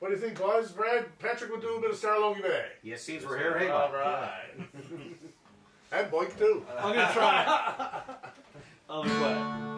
What do you think, guys? Brad, Patrick would do a bit of Star Logy Bay. Yes, seems we're here, hey? All right. And Boink, too. I'm going to try. I'll be glad.